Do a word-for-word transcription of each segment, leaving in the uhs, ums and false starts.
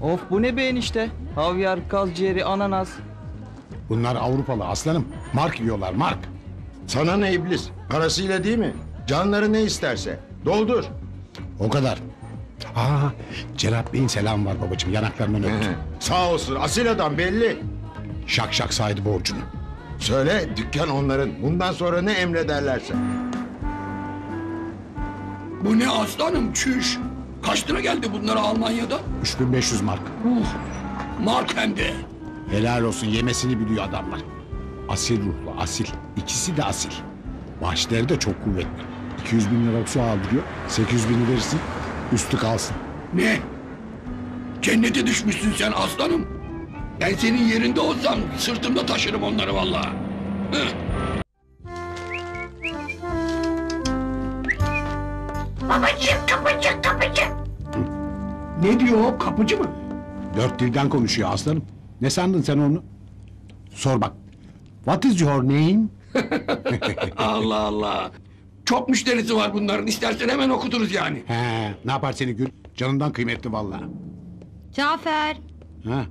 Of, bu ne be enişte? Havyar, kaz ciğeri, ananas. Bunlar Avrupalı aslanım. Mark yiyorlar, mark. Sana ne iblis? Parasıyla değil mi? Canları ne isterse. Doldur. O kadar. Aa, Cenab-ı Bey'in selamı var babacığım, yanaklarından öptüm. Sağ olsun, asil adam belli. Şak şak saydı borcunu. Söyle, dükkan onların. Bundan sonra ne emrederlerse. Bu ne aslanım, çüş. Kaç lira geldi bunlara Almanya'da? üç bin beş yüz mark. Uf, mark hem de. Helal olsun, yemesini biliyor adamlar. Asil ruhlu, asil. İkisi de asil. Bahşişleri de çok kuvvetli. iki yüz bin lira su aldırıyor, sekiz yüz bini verirsin, üstü kalsın. Ne? Cennete düşmüşsün sen aslanım. Ben senin yerinde olsam sırtımda taşırım onları vallahi. Babacım, kapıcı, kapıcı. Ne diyor o, kapıcı mı? Dört dilden konuşuyor aslanım. Ne sandın sen onu? Sor bak. What is your name? Allah Allah. Çok müşterisi var bunların, istersen hemen okuturuz yani. He, ne yapar seni Gül? Canından kıymetli vallahi. Cafer. Ha.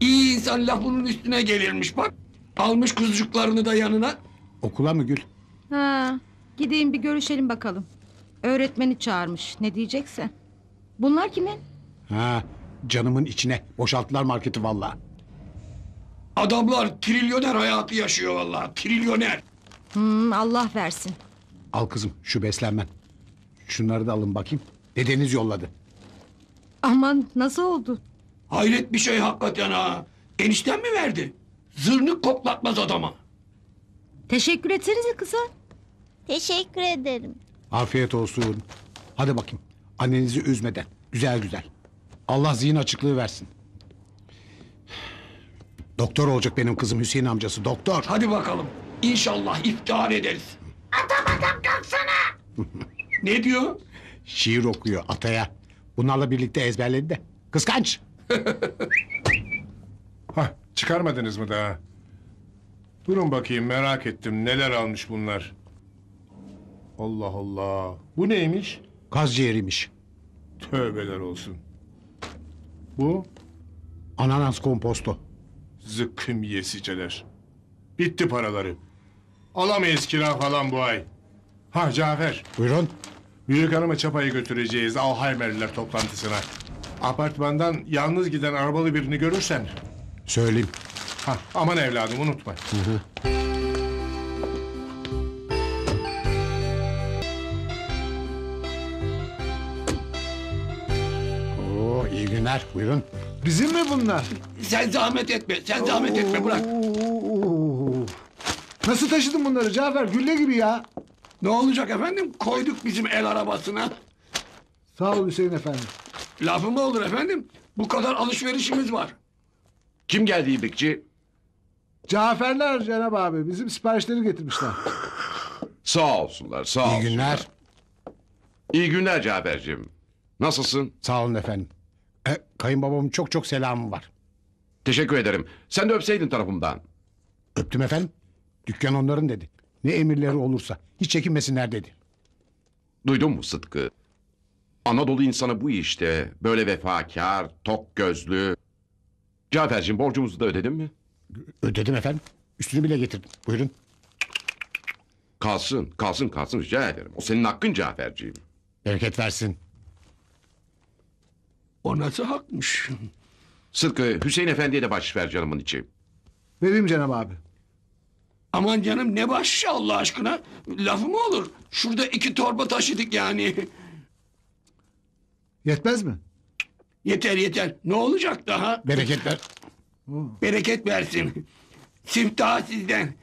İyi insan lafının üstüne gelirmiş bak. Almış kuzucuklarını da yanına. Okula mı Gül? Ha, gideyim bir görüşelim bakalım. Öğretmeni çağırmış, ne diyecekse. Bunlar kimin? Ha, canımın içine boşalttılar marketi vallahi. Adamlar trilyoner hayatı yaşıyor vallahi, trilyoner. Hmm, Allah versin. Al kızım şu beslenmen. Şunları da alın bakayım. Dedeniz yolladı. Aman, nasıl oldu? Hayret bir şey hakikaten ha. Enişten mi verdi? Zırnık koklatmaz adama. Teşekkür etsenize kıza. Teşekkür ederim. Afiyet olsun. Hadi bakayım. Annenizi üzmeden. Güzel güzel. Allah zihin açıklığı versin. Doktor olacak benim kızım, Hüseyin amcası doktor. Hadi bakalım. İnşallah iftihar ederiz. Adam adam kalksana. Ne diyor? Şiir okuyor ataya. Bunlarla birlikte ezberledi de. Kıskanç. Hah, çıkarmadınız mı daha? Durun bakayım, merak ettim neler almış bunlar. Allah Allah. Bu neymiş? Kaz ciğeriymiş. Tövbeler olsun. Bu? Ananas komposto. Zıkkım yesiceler. Bitti paraları. Alamayız kira falan bu ay. Ha Cafer. Buyurun. Büyük Hanım'a çapayı götüreceğiz Alzheimer'liler toplantısına. Apartmandan yalnız giden arabalı birini görürsen söyleyeyim. Ha, aman evladım unutma. Hı hı. Oo, iyi günler. Buyurun. Bizim mi bunlar? Sen zahmet etme. Sen zahmet Oo. etme bırak. Nasıl taşıdın bunları Cafer? Gülle gibi ya. Ne olacak efendim? Koyduk bizim el arabasına. Sağ ol Hüseyin efendim. Lafı mı olur efendim? Bu kadar alışverişimiz var. Kim geldi İbrikçi? Caferler Cenab-ı abi. Bizim siparişleri getirmişler. Sağ olsunlar, sağ olsunlar. İyi günler. İyi günler Cafer'cim. Nasılsın? Sağ olun efendim. E, kayınbabamın çok çok selamı var. Teşekkür ederim. Sen de öpseydin tarafımdan. Öptüm efendim. Dükkan onların dedi. Ne emirleri olursa hiç çekinmesinler dedi. Duydun mu Sıtkı? Anadolu insanı bu işte. Böyle vefakar, tok gözlü. Cafer'cim borcumuzu da ödedin mi? Ödedim efendim. Üstünü bile getirdim. Buyurun. Kalsın, kalsın, kalsın rica ederim. O senin hakkın Cafer'ciğim. Bereket versin. O nasıl hakmış? Sıtkı, Hüseyin Efendi'ye de bahşiş ver canımın içi. Vereyim Cenab abi. Aman canım ne bahşişi Allah aşkına? Lafı mı olur? Şurada iki torba taşıdık yani. Yetmez mi? Yeter yeter. Ne olacak daha? Bereket ver. Bereket versin. Siftah sizden.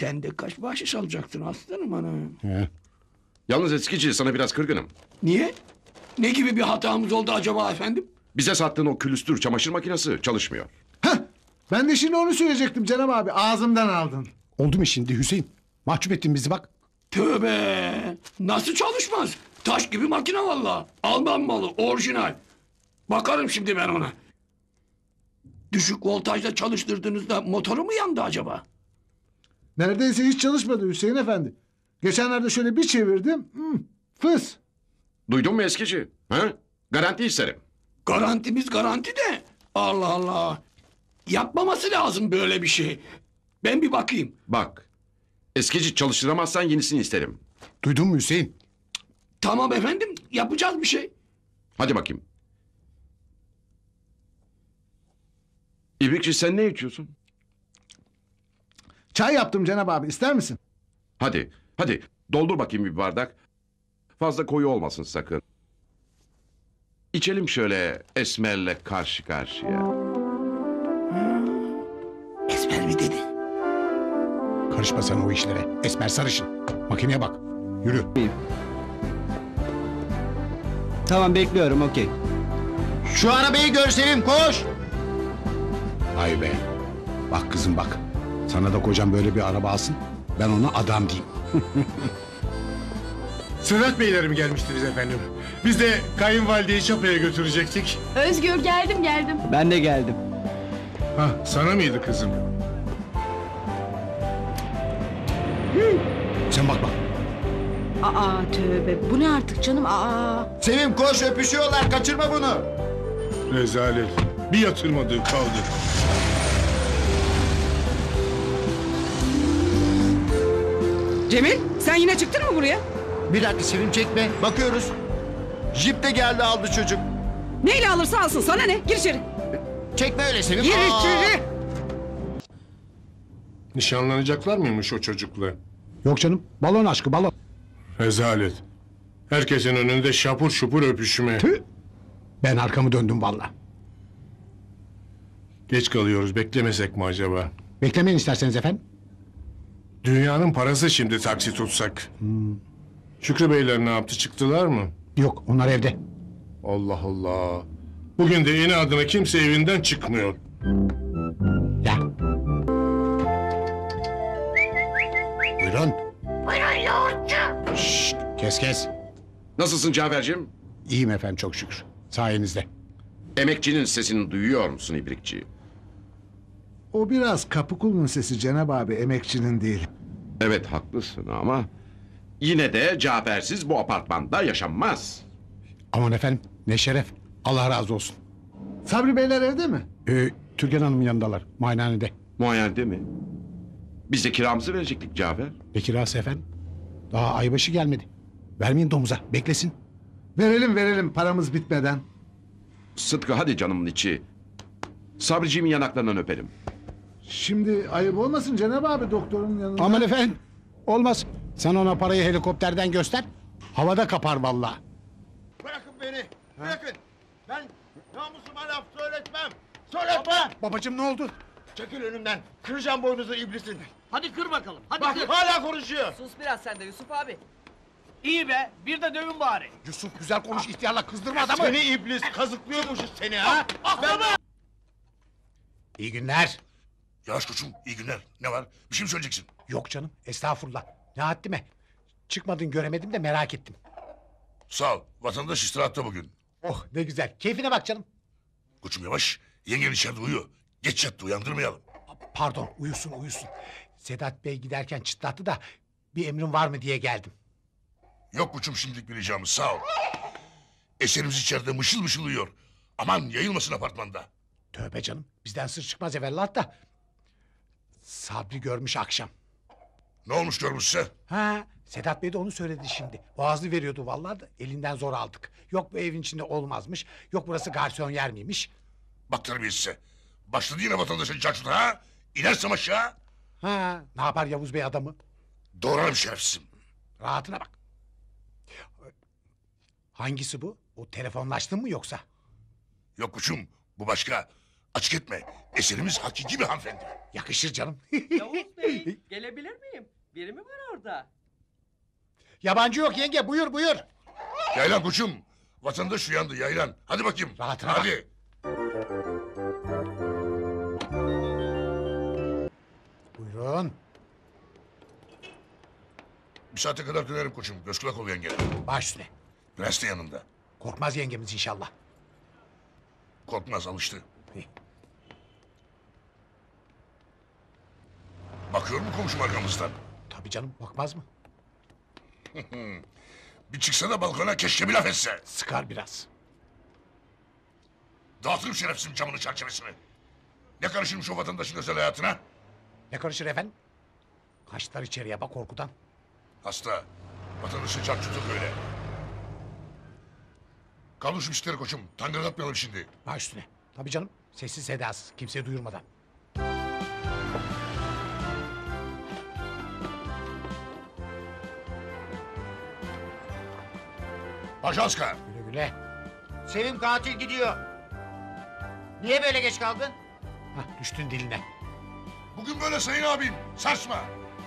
Sen de kaç bahşiş alacaksın aslanım anam? He. Yalnız Eskici sana biraz kırgınım. Niye? Ne gibi bir hatamız oldu acaba efendim? Bize sattığın o külüstür çamaşır makinesi çalışmıyor. Heh, ben de şimdi onu söyleyecektim Cenab abi, ağzımdan aldın. Oldu mu şimdi Hüseyin? Mahcup ettin bizi bak. Tövbe! Nasıl çalışmaz? Taş gibi makine vallahi. Alman malı, orijinal. Bakarım şimdi ben ona. Düşük voltajda çalıştırdığınızda motoru mu yandı acaba? Neredeyse hiç çalışmadı Hüseyin efendi. Geçenlerde şöyle bir çevirdim, hmm, fıs. Duydun mu Eskici? Ha? Garanti isterim. Garantimiz garanti de. Allah Allah. Yapmaması lazım böyle bir şey. Ben bir bakayım. Bak. Eskici çalıştıramazsan yenisini isterim. Duydun mu Hüseyin? Tamam efendim. Yapacağız bir şey. Hadi bakayım. İbrikçi sen ne içiyorsun? Çay yaptım Cenab-ı abi. İster misin? Hadi. Hadi. Doldur bakayım bir bardak. Fazla koyu olmasın sakın. İçelim şöyle Esmer'le karşı karşıya. Ha, Esmer mi dedi? Karışma sen o işlere. Esmer sarışın. Makineye bak. Yürü. Tamam bekliyorum, okey. Şu arabayı görselim, koş! Vay be. Bak kızım bak. Sana da kocam böyle bir araba alsın. Ben ona adam diyeyim. Sedat Beylerim gelmiştiniz efendim. Biz de kayınvalideyi çapaya götürecektik. Özgür geldim geldim. Ben de geldim. Ha, sana mıydı kızım? Hı. Sen bak bak. Aa tövbe, bu ne artık canım? Aa. Sevim koş, öpüşüyorlar, kaçırma bunu. Rezalet. Bir yatırmadığı kaldı. Cemil, sen yine çıktın mı buraya? Bir dakika Sevim, çekme. Bakıyoruz. Jip de geldi, aldı çocuk. Neyle alırsa alsın, sana ne? Gir içeri. Çekme öyle Sevim. Gir içeri. Nişanlanacaklar mıymış o çocukla? Yok canım, balon aşkı, balon. Rezalet. Herkesin önünde şapur şupur öpüşme. Tüh. Ben arkamı döndüm vallahi. Geç kalıyoruz, beklemesek mi acaba? Beklemeyin isterseniz efendim. Dünyanın parası şimdi taksi tutsak. Hmm. Şükrü Beyler ne yaptı, çıktılar mı? Yok, onlar evde. Allah Allah. Bugün de inadına kimse evinden çıkmıyor. Ya. Buyurun. Buyurun Yağurca. Şşşt, kes kes. Nasılsın Cafer'cim? İyiyim efendim, çok şükür. Sayenizde. Emekçinin sesini duyuyor musun İbrikçi? O biraz Kapıkul'un sesi Cenab-ı abi, emekçinin değil. Evet, haklısın ama... Yine de Cafer'siz bu apartmanda yaşanmaz. Aman efendim, ne şeref. Allah razı olsun. Sabri Beyler evde mi? Ee, Türkan Hanım'ın yanındalar, muayenehanede. Muayenehanede mi? Biz de kiramızı verecektik Cafer. Ne kirası efendim? Daha aybaşı gelmedi. Vermeyin domuza, beklesin. Verelim verelim, paramız bitmeden. Sıtkı hadi canımın içi. Sabriciğimin yanaklarından öperim. Şimdi ayıp olmasın Cenab-ı abi, doktorun yanında. Aman efendim, olmaz. Sen ona parayı helikopterden göster, havada kapar vallahi. Bırakın beni, ha? Bırakın. Ben namusuma laf söyletmem. Söyletme! Baba, babacığım ne oldu? Çekil önümden, kıracağım boynuzu iblisin. Hadi kır bakalım, hadi bak, kır. Hala konuşuyor. Sus biraz sen de Yusuf abi. İyi be, bir de dövün bari. Yusuf güzel konuş, ihtiyarla kızdırma adamı. Seni iblis, kazıklıyormuşuz seni ha. Ah, ben... İyi günler. Yavaş koçum, iyi günler. Ne var, bir şey mi söyleyeceksin? Yok canım, estağfurullah. Ne haddime? Çıkmadın göremedim de merak ettim. Sağ ol, vatandaş istirahatta bugün. Oh ne güzel, keyfine bak canım. Koçum yavaş, yengen içeride uyuyor. Geç yattı, uyandırmayalım. Pardon, uyusun uyusun. Sedat Bey giderken çıtlattı da... ...bir emrin var mı diye geldim. Yok koçum şimdilik bir ricamız, sağ ol. Eserimiz içeride mışıl mışıl uyuyor. Aman yayılmasın apartmanda. Tövbe canım, bizden sır çıkmaz evvelat da... ...Sabri görmüş akşam. Ne olmuş görmüşse? Ha, Sedat Bey de onu söyledi şimdi. Boğazını veriyordu vallahi da elinden zor aldık. Yok bu evin içinde olmazmış, yok burası garson yer miymiş? Bak terbiyesize, başladı yine vatandaşın cacut ha? İnersem aşağı. Ha, ne yapar Yavuz Bey adamı? Doğrarım şerefsizim. Rahatına bak. Hangisi bu? O telefonlaştın mı yoksa? Yok uçum, bu başka. Açık etme, eserimiz hakiki bir hanımefendi. Yakışır canım. Yavuz Bey, gelebilir miyim? Biri mi var orada? Yabancı yok yenge, buyur buyur. Yaylan koçum, vatandaş uyandı yaylan. Hadi bakayım. Rahatına hadi. Bak. Buyurun. Bir saate kadar dönerim koçum, göz kulak ol yenge. Baş üstüne. Prens de yanında. Korkmaz yengemiz inşallah. Korkmaz, alıştı. Bakıyor mu komşum arkamızdan? Tabii canım, bakmaz mı? Bir çıksa da balkona keşke bir laf etse. Sıkar biraz. Dağıtırım şerefsizin camının çerçevesini. Ne karışırmış o vatandaşın özel hayatına? Ne karışır efendim? Kaçtılar içeriye bak korkudan. Hasta. Vatandaşı çarçutur böyle. Kalmış müşteri koçum. Tangırdatmayalım şimdi. Ha üstüne. Tabii canım. Sessiz sedasız. Kimseye duyurmadan. Ajanska. Güle güle. Sevim katil gidiyor. Niye böyle geç kaldın? Hah düştün diline. Bugün böyle sayın abim. Sarsma.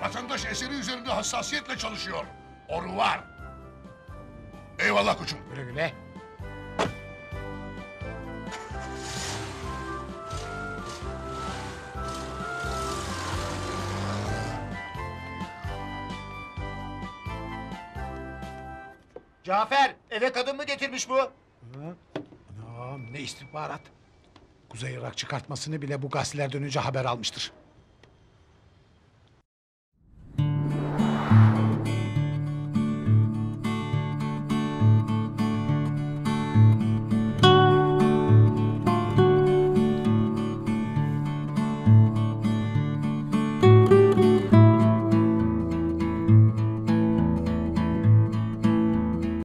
Vatandaş eseri üzerinde hassasiyetle çalışıyor. Oru var. Eyvallah koçum. Güle güle. Cafer, eve kadın mı getirmiş bu? Hı? Anam, ne istihbarat. Kuzey Irak çıkartmasını bile bu gazeteler dönünce haber almıştır.